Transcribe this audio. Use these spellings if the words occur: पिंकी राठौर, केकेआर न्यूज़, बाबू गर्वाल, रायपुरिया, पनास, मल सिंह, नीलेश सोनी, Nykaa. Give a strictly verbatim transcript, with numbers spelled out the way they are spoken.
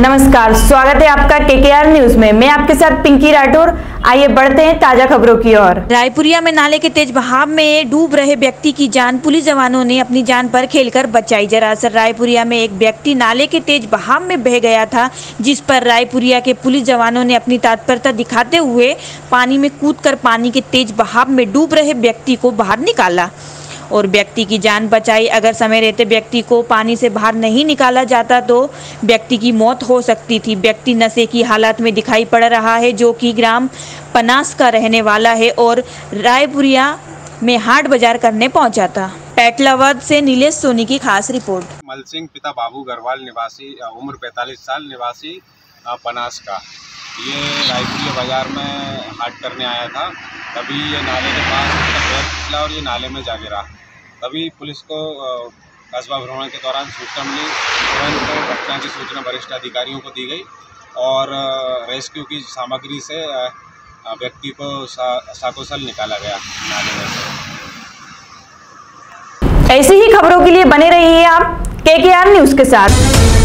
नमस्कार, स्वागत है आपका केकेआर न्यूज़ में। मैं आपके साथ पिंकी राठौर। आइए बढ़ते हैं ताजा खबरों की ओर। रायपुरिया में नाले के तेज बहाव में डूब रहे व्यक्ति की जान पुलिस जवानों ने अपनी जान पर खेलकर बचाई। दरअसल रायपुरिया में एक व्यक्ति नाले के तेज बहाव में बह गया था, जिस पर रायपुरिया के पुलिस जवानों ने अपनी तत्परता दिखाते हुए पानी में कूदकर पानी के तेज बहाव में डूब रहे व्यक्ति को बाहर निकाला और व्यक्ति की जान बचाई। अगर समय रहते व्यक्ति को पानी से बाहर नहीं निकाला जाता तो व्यक्ति की मौत हो सकती थी। व्यक्ति नशे की हालत में दिखाई पड़ रहा है, जो कि ग्राम पनास का रहने वाला है और रायपुरिया में हाट बाजार करने पहुंचा था। पैटलावद से नीलेश सोनी की खास रिपोर्ट। मल सिंह, पिता बाबू गर्वाल, निवासी, उम्र पैंतालीस साल, निवासी पनास का। ये रायपुरिया बाजार में हाट करने आया था, तभी ये नाले के पास निकला और ये नाले में जा गिरा। तभी पुलिस को कस्बा भ्रमण के दौरान सूचना मिली। तुरंत तो घटना की सूचना वरिष्ठ अधिकारियों को दी गई और रेस्क्यू की सामग्री से व्यक्ति को साकुशल निकाला गया नाले में से। ऐसी ही खबरों के लिए बने रहिए आप केकेआर न्यूज़ के साथ।